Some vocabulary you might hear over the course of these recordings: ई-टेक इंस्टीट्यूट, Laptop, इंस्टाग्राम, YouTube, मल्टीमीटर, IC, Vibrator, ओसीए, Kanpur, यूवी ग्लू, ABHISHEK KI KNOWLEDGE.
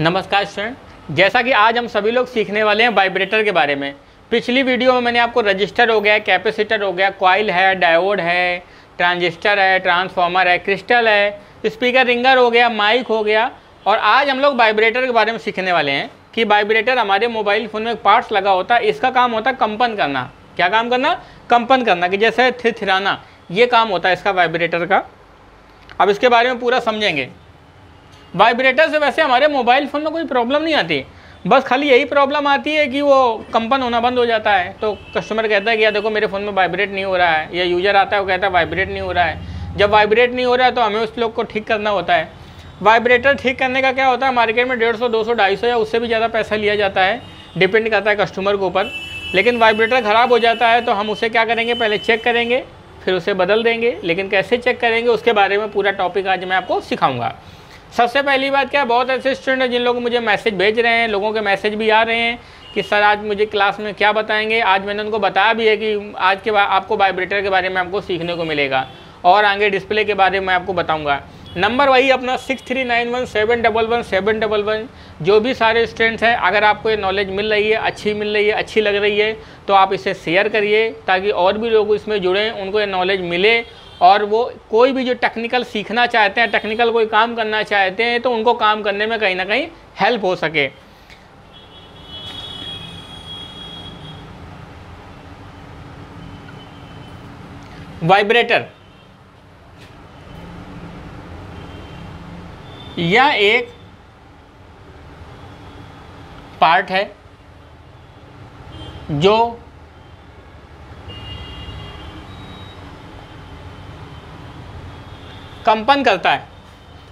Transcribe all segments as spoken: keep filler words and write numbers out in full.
नमस्कार स्टूडेंट, जैसा कि आज हम सभी लोग सीखने वाले हैं वाइब्रेटर के बारे में। पिछली वीडियो में मैंने आपको रजिस्टर हो गया, कैपेसिटर हो गया, कॉइल है, डायोड है, ट्रांजिस्टर है, ट्रांसफार्मर है, क्रिस्टल है, स्पीकर रिंगर हो गया, माइक हो गया। और आज हम लोग वाइब्रेटर के बारे में सीखने वाले हैं कि वाइब्रेटर हमारे मोबाइल फ़ोन में एक पार्ट्स लगा होता है। इसका काम होता है कंपन करना। क्या काम करना? कंपन करना, कि जैसे थिरथिराना, ये काम होता है इसका, वाइब्रेटर का। अब इसके बारे में पूरा समझेंगे। वाइब्रेटर से वैसे हमारे मोबाइल फ़ोन में कोई प्रॉब्लम नहीं आती, बस खाली यही प्रॉब्लम आती है कि वो कंपन होना बंद हो जाता है। तो कस्टमर कहता है कि यार देखो मेरे फ़ोन में वाइब्रेट नहीं हो रहा है, या यूज़र आता है वो कहता है वाइब्रेट नहीं हो रहा है। जब वाइब्रेट नहीं हो रहा है तो हमें उस लोग को ठीक करना होता है। वाइब्रेटर ठीक करने का क्या होता है, मार्केट में डेढ़ सौ दो सौ ढाई सौ या उससे भी ज़्यादा पैसा लिया जाता है, डिपेंड करता है कस्टमर के ऊपर। लेकिन वाइब्रेटर ख़राब हो जाता है तो हम उसे क्या करेंगे, पहले चेक करेंगे फिर उसे बदल देंगे। लेकिन कैसे चेक करेंगे उसके बारे में पूरा टॉपिक आज मैं आपको सिखाऊंगा। सबसे पहली बात क्या है, बहुत ऐसे स्टूडेंट हैं जिन लोग मुझे मैसेज भेज रहे हैं, लोगों के मैसेज भी आ रहे हैं कि सर आज मुझे क्लास में क्या बताएंगे। आज मैंने उनको बताया भी है कि आज के बाद आपको वाइब्रेटर के बारे में आपको सीखने को मिलेगा, और आगे डिस्प्ले के बारे में आपको बताऊँगा। नंबर वही अपना six three nine one seven double one seven double one. जो भी सारे स्टूडेंट्स हैं, अगर आपको ये नॉलेज मिल रही है, अच्छी मिल रही है, अच्छी लग रही है, तो आप इसे शेयर करिए ताकि और भी लोग इसमें जुड़ें, उनको ये नॉलेज मिले। और वो कोई भी जो टेक्निकल सीखना चाहते हैं, टेक्निकल कोई काम करना चाहते हैं, तो उनको काम करने में कहीं ना कहीं हेल्प हो सके। वाइब्रेटर यह एक पार्ट है जो कंपन करता है।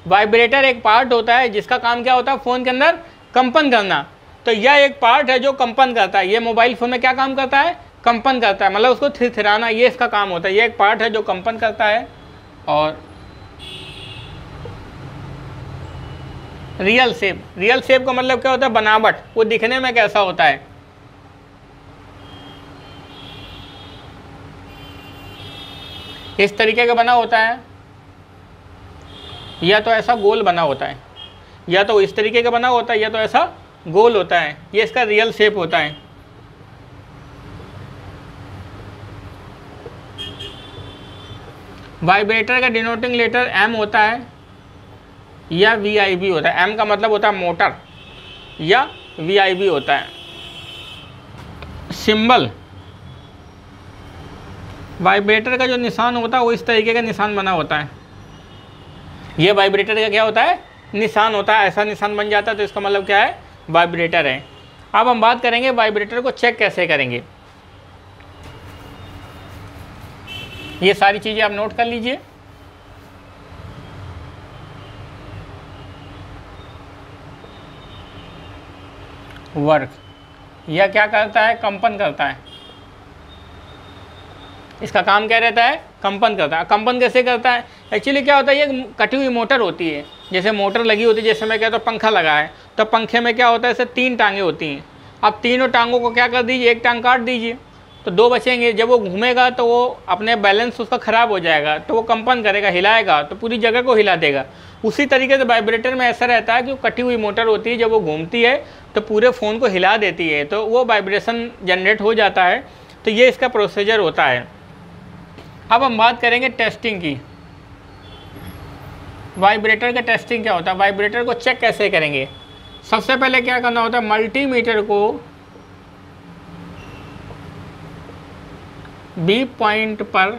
वाइब्रेटर एक पार्ट होता है जिसका काम क्या होता है, फ़ोन के अंदर कंपन करना। तो यह एक पार्ट है जो कंपन करता है। यह मोबाइल फ़ोन में क्या काम करता है, कंपन करता है, मतलब उसको थिरथिराना, ये इसका काम होता है। यह एक पार्ट है जो कंपन करता है और रियल शेप, रियल शेप का मतलब क्या होता है, बनावट, वो दिखने में कैसा होता है। इस तरीके का बना होता है, या तो ऐसा गोल बना होता है, या तो इस तरीके का बना होता है, या तो ऐसा गोल होता है। ये इसका रियल शेप होता है। वाइब्रेटर का डिनोटिंग लेटर एम होता है या वी आई बी होता है। एम का मतलब होता है मोटर, या वी आई बी होता है। सिंबल, वाइब्रेटर का जो निशान होता है वो इस तरीके का निशान बना होता है। ये वाइब्रेटर का क्या होता है, निशान होता है, ऐसा निशान बन जाता है। तो इसका मतलब क्या है, वाइब्रेटर है। अब हम बात करेंगे वाइब्रेटर को चेक कैसे करेंगे। ये सारी चीज़ें आप नोट कर लीजिए। वर्क, यह क्या करता है, कंपन करता है। इसका काम क्या रहता है, कंपन करता है। कंपन कैसे करता है, एक्चुअली क्या होता है, ये कटी हुई मोटर होती है, जैसे मोटर लगी होती है, जैसे मैं कहता हूँ पंखा लगा है, तो पंखे में क्या होता है, ऐसे तीन टांगें होती हैं। अब तीनों टांगों को क्या कर दीजिए, एक टांग काट दीजिए तो दो बचेंगे। जब वो घूमेगा तो वो अपने बैलेंस उसका ख़राब हो जाएगा, तो वो कंपन करेगा, हिलाएगा तो पूरी जगह को हिला देगा। उसी तरीके से वाइब्रेटर में ऐसा रहता है कि वो कटी हुई मोटर होती है, जब वो घूमती है तो पूरे फ़ोन को हिला देती है, तो वो वाइब्रेशन जनरेट हो जाता है। तो ये इसका प्रोसीजर होता है। अब हम बात करेंगे टेस्टिंग की। वाइब्रेटर का टेस्टिंग क्या होता है, वाइब्रेटर को चेक कैसे करेंगे। सबसे पहले क्या करना होता है, मल्टीमीटर को बी पॉइंट पर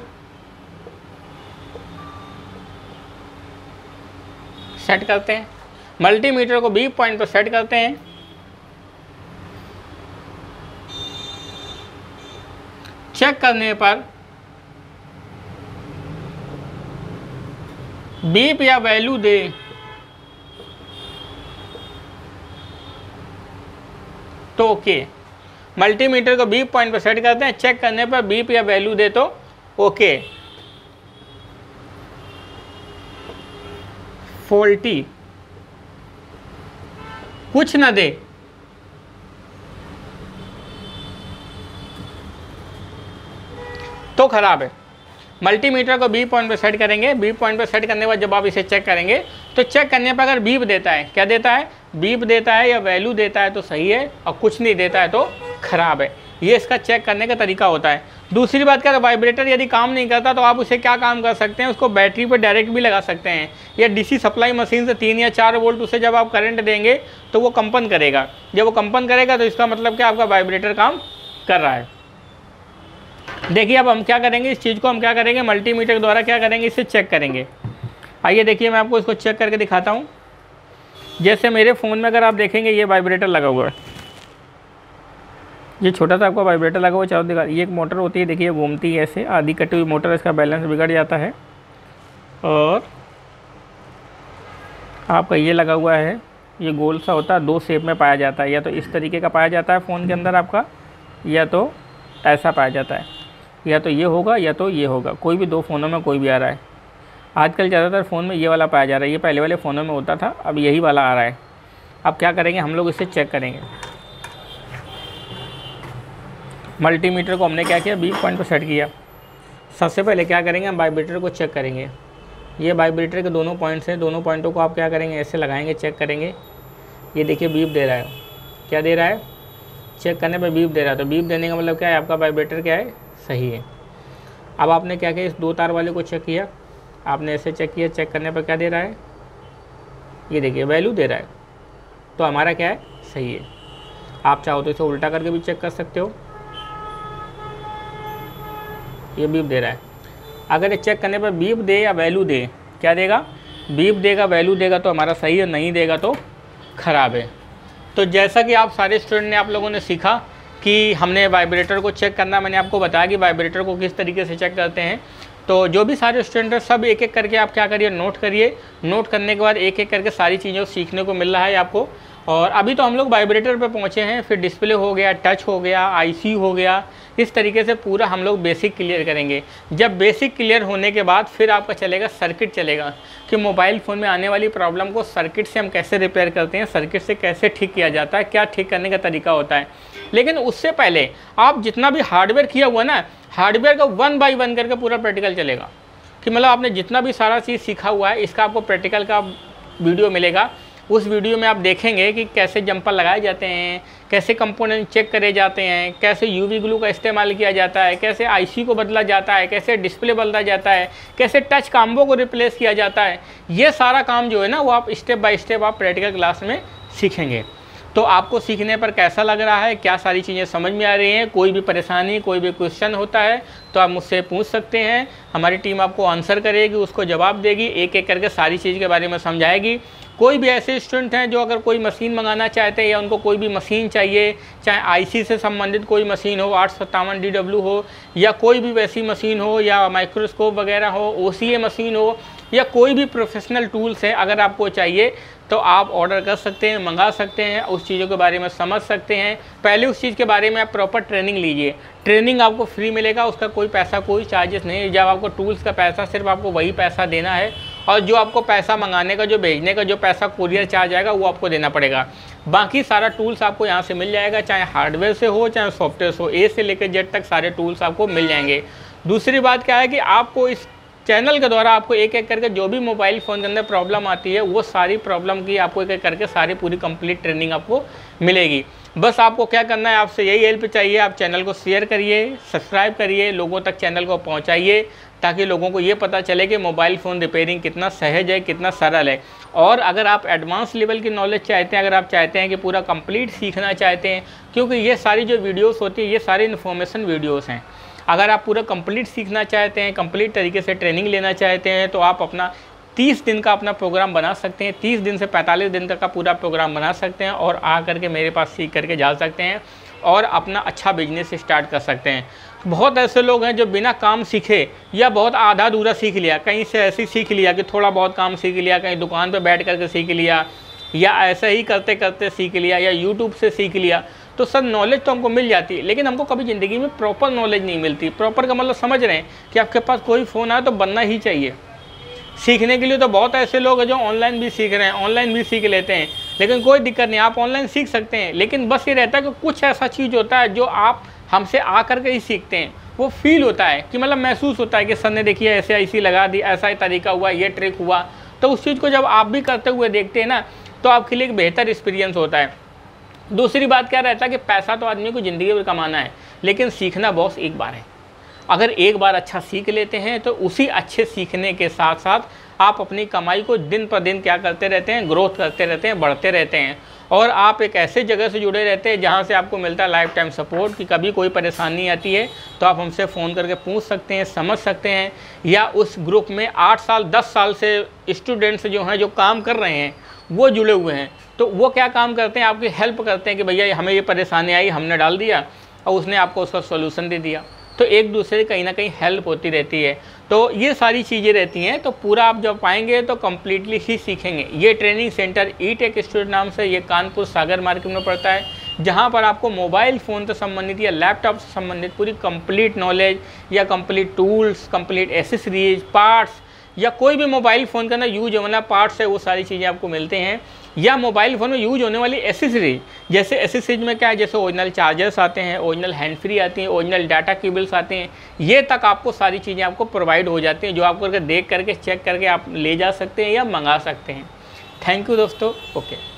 सेट करते हैं। मल्टीमीटर को बी पॉइंट पर सेट करते हैं। चेक करने पर बीप या वैल्यू दे तो ओके। मल्टीमीटर को बीप पॉइंट पर सेट करते हैं, चेक करने पर बीप या वैल्यू दे तो ओके। फॉल्टी, कुछ ना दे, तो खराब है। मल्टीमीटर को बी पॉइंट पे सेट करेंगे। बी पॉइंट पे सेट करने के बाद जब आप इसे चेक करेंगे तो चेक करने पर अगर बीप देता है, क्या देता है, बीप देता है या वैल्यू देता है तो सही है, और कुछ नहीं देता है तो ख़राब है। ये इसका चेक करने का तरीका होता है। दूसरी बात क्या, वाइब्रेटर यदि काम नहीं करता तो आप उसे क्या काम कर सकते हैं, उसको बैटरी पर डायरेक्ट भी लगा सकते हैं, या डीसी सप्लाई मशीन से तीन या चार वोल्ट उसे जब आप करंट देंगे तो वो कंपन करेगा। जब वो कंपन करेगा तो इसका मतलब क्या, आपका वाइब्रेटर काम कर रहा है। देखिए अब हम क्या करेंगे, इस चीज़ को हम क्या करेंगे, मल्टीमीटर के द्वारा क्या करेंगे, इसे चेक करेंगे। आइए देखिए मैं आपको इसको चेक करके दिखाता हूँ। जैसे मेरे फ़ोन में अगर आप देखेंगे ये वाइब्रेटर लगा हुआ है, ये छोटा सा आपका वाइब्रेटर लगा हुआ है चारों दिखाई। ये एक मोटर होती है, देखिए घूमती है ऐसे, आधी कटी हुई मोटर, इसका बैलेंस बिगड़ जाता है। और आपका ये लगा हुआ है, ये गोल सा होता है, दो शेप में पाया जाता है, या तो इस तरीके का पाया जाता है फ़ोन के अंदर आपका, या तो ऐसा पाया जाता है, या तो ये होगा या तो ये होगा, कोई भी दो फ़ोनों में कोई भी आ रहा है। आजकल ज़्यादातर फ़ोन में ये वाला पाया जा रहा है, ये पहले वाले फ़ोनों में होता था, अब यही वाला आ रहा है। अब क्या करेंगे, हम लोग इसे चेक करेंगे। मल्टीमीटर को हमने क्या किया, बीप पॉइंट पर सेट किया। सबसे पहले क्या करेंगे, हम वाइब्रेटर को चेक करेंगे। ये वाइब्रेटर के दोनों पॉइंट्स हैं, दोनों पॉइंटों को आप क्या करेंगे, ऐसे लगाएंगे, चेक करेंगे। ये देखिए बीप दे रहा है, क्या दे रहा है, चेक करने पर बीप दे रहा है, तो बीप देने का मतलब क्या है, आपका वाइब्रेटर क्या है, सही है। अब आपने क्या किया, इस दो तार वाले को चेक किया, आपने ऐसे चेक किया, चेक करने पर क्या दे रहा है, ये देखिए वैल्यू दे रहा है, तो हमारा क्या है, सही है। आप चाहो तो इसे उल्टा करके भी चेक कर सकते हो, ये बीप दे रहा है। अगर ये चेक करने पर बीप दे या वैल्यू दे, क्या देगा, बीप देगा, वैल्यू देगा तो हमारा सही है, नहीं देगा तो ख़राब है। तो जैसा कि आप सारे स्टूडेंट ने, आप लोगों ने सीखा कि हमने वाइब्रेटर को चेक करना, मैंने आपको बताया कि वाइब्रेटर को किस तरीके से चेक करते हैं। तो जो भी सारे स्टूडेंट हैं सब एक एक करके आप क्या करिए, नोट करिए। नोट करने के बाद एक एक करके सारी चीज़ों सीखने को मिल रहा है आपको। और अभी तो हम लोग वाइब्रेटर पे पहुँचे हैं, फिर डिस्प्ले हो गया, टच हो गया, आईसी हो गया, इस तरीके से पूरा हम लोग बेसिक क्लियर करेंगे। जब बेसिक क्लियर होने के बाद फिर आपका चलेगा सर्किट, चलेगा कि मोबाइल फ़ोन में आने वाली प्रॉब्लम को सर्किट से हम कैसे रिपेयर करते हैं, सर्किट से कैसे ठीक किया जाता है, क्या ठीक करने का तरीका होता है। लेकिन उससे पहले आप जितना भी हार्डवेयर किया हुआ ना, हार्डवेयर का वन बाई वन करके पूरा प्रैक्टिकल चलेगा, कि मतलब आपने जितना भी सारा चीज़ सीखा हुआ है इसका आपको प्रैक्टिकल का वीडियो मिलेगा। उस वीडियो में आप देखेंगे कि कैसे जंपर लगाए जाते हैं, कैसे कंपोनेंट चेक करे जाते हैं, कैसे यूवी ग्लू का इस्तेमाल किया जाता है, कैसे आईसी को बदला जाता है, कैसे डिस्प्ले बदला जाता है, कैसे टच काम्बो को रिप्लेस किया जाता है। ये सारा काम जो है ना वो आप स्टेप बाय स्टेप आप प्रैक्टिकल क्लास में सीखेंगे। तो आपको सीखने पर कैसा लग रहा है, क्या सारी चीज़ें समझ में आ रही हैं, कोई भी परेशानी, कोई भी क्वेश्चन होता है तो आप मुझसे पूछ सकते हैं। हमारी टीम आपको आंसर करेगी, उसको जवाब देगी, एक एक करके सारी चीज़ के बारे में समझाएगी। कोई भी ऐसे स्टूडेंट हैं जो अगर कोई मशीन मंगाना चाहते हैं, या उनको कोई भी मशीन चाहिए, चाहे आईसी से संबंधित कोई मशीन हो, आठ सत्तावन डी डब्ल्यू हो, या कोई भी वैसी मशीन हो, या माइक्रोस्कोप वगैरह हो, ओसीए मशीन हो, या कोई भी प्रोफेशनल टूल्स है, अगर आपको चाहिए तो आप ऑर्डर कर सकते हैं, मंगा सकते हैं, उस चीज़ों के बारे में समझ सकते हैं। पहले उस चीज़ के बारे में आप प्रॉपर ट्रेनिंग लीजिए, ट्रेनिंग आपको फ्री मिलेगा, उसका कोई पैसा, कोई चार्जेस नहीं। जब आपको टूल्स का पैसा, सिर्फ आपको वही पैसा देना है, और जो आपको पैसा मंगाने का, जो भेजने का, जो पैसा कुरियर चार्ज आएगा वो आपको देना पड़ेगा। बाकी सारा टूल्स आपको यहाँ से मिल जाएगा, चाहे हार्डवेयर से हो चाहे सॉफ्टवेयर से हो, ए से लेकर जेड तक सारे टूल्स आपको मिल जाएंगे। दूसरी बात क्या है कि आपको इस चैनल के द्वारा आपको एक एक करके जो भी मोबाइल फ़ोन के अंदर प्रॉब्लम आती है वो सारी प्रॉब्लम की आपको एक एक करके सारी पूरी कंप्लीट ट्रेनिंग आपको मिलेगी। बस आपको क्या करना है, आपसे यही हेल्प चाहिए। आप चैनल को शेयर करिए, सब्सक्राइब करिए, लोगों तक चैनल को पहुंचाइए, ताकि लोगों को ये पता चले कि मोबाइल फ़ोन रिपेयरिंग कितना सहज है, कितना सरल है। और अगर आप एडवांस लेवल की नॉलेज चाहते हैं, अगर आप चाहते हैं कि पूरा कंप्लीट सीखना चाहते हैं, क्योंकि ये सारी जो वीडियोस होती है ये सारी इन्फॉर्मेशन वीडियोस हैं, अगर आप पूरा कंप्लीट सीखना चाहते हैं, कंप्लीट तरीके से ट्रेनिंग लेना चाहते हैं, तो आप अपना तीस दिन का अपना प्रोग्राम बना सकते हैं, तीस दिन से पैंतालीस दिन तक का पूरा प्रोग्राम बना सकते हैं, और आ करके मेरे पास सीख करके जा सकते हैं और अपना अच्छा बिजनेस स्टार्ट कर सकते हैं। बहुत ऐसे लोग हैं जो बिना काम सीखे या बहुत आधा अधूरा सीख लिया, कहीं से ऐसे सीख लिया कि थोड़ा बहुत काम सीख लिया, कहीं दुकान पर बैठ करके सीख लिया, या ऐसे ही करते करते सीख लिया, या यूट्यूब से सीख लिया। तो सर नॉलेज तो हमको मिल जाती है, लेकिन हमको कभी ज़िंदगी में प्रॉपर नॉलेज नहीं मिलती। प्रॉपर का मतलब समझ रहे हैं कि आपके पास कोई फ़ोन आए तो बनना ही चाहिए। सीखने के लिए तो बहुत ऐसे लोग हैं जो ऑनलाइन भी सीख रहे हैं, ऑनलाइन भी सीख लेते हैं, लेकिन कोई दिक्कत नहीं, आप ऑनलाइन सीख सकते हैं। लेकिन बस ये रहता है कि कुछ ऐसा चीज़ होता है जो आप हमसे आ करके ही सीखते हैं, वो फील होता है कि मतलब महसूस होता है कि सर ने देखिए ऐसे आईसी लगा दी, ऐसा ही तरीका हुआ, ये ट्रिक हुआ। तो उस चीज़ को जब आप भी करते हुए देखते हैं ना तो आपके लिए एक बेहतर एक्सपीरियंस होता है। दूसरी बात क्या रहता है कि पैसा तो आदमी को ज़िंदगी में कमाना है, लेकिन सीखना बॉस एक बार है। अगर एक बार अच्छा सीख लेते हैं तो उसी अच्छे सीखने के साथ साथ आप अपनी कमाई को दिन पर दिन क्या करते रहते हैं, ग्रोथ करते रहते हैं, बढ़ते रहते हैं। और आप एक ऐसे जगह से जुड़े रहते हैं जहाँ से आपको मिलता है लाइफ टाइम सपोर्ट कि कभी कोई परेशानी आती है तो आप हमसे फ़ोन करके पूछ सकते हैं, समझ सकते हैं। या उस ग्रुप में आठ साल दस साल से स्टूडेंट्स जो हैं जो काम कर रहे हैं वो जुड़े हुए हैं, तो वो क्या काम करते हैं, आपकी हेल्प करते हैं कि भैया हमें ये परेशानी आई, हमने डाल दिया और उसने आपको उसका सोल्यूशन दे दिया। तो एक दूसरे कहीं ना कहीं हेल्प होती रहती है। तो ये सारी चीज़ें रहती हैं। तो पूरा आप जब पाएंगे तो कम्प्लीटली ही सीखेंगे। ये ट्रेनिंग सेंटर ई-टेक इंस्टीट्यूट नाम से, ये कानपुर सागर मार्केट में पड़ता है, जहाँ पर आपको मोबाइल फ़ोन से संबंधित या लैपटॉप से संबंधित पूरी कंप्लीट नॉलेज या complete tools, complete accessories, parts या कोई भी मोबाइल फ़ोन के अंदर यूज होने वाला पार्ट्स है वो सारी चीज़ें आपको मिलते हैं। या मोबाइल फ़ोन में यूज होने वाली एसेसरीज, जैसे एसेसरीज में क्या है, जैसे ओरिजिनल चार्जर्स आते हैं, ओरिजिनल हैंड फ्री आती हैं, ओरिजिनल डाटा केबल्स आते हैं, ये तक आपको सारी चीज़ें आपको प्रोवाइड हो जाती हैं जो आप करके देख करके चेक करके आप ले जा सकते हैं या मंगा सकते हैं। थैंक यू दोस्तों, ओके।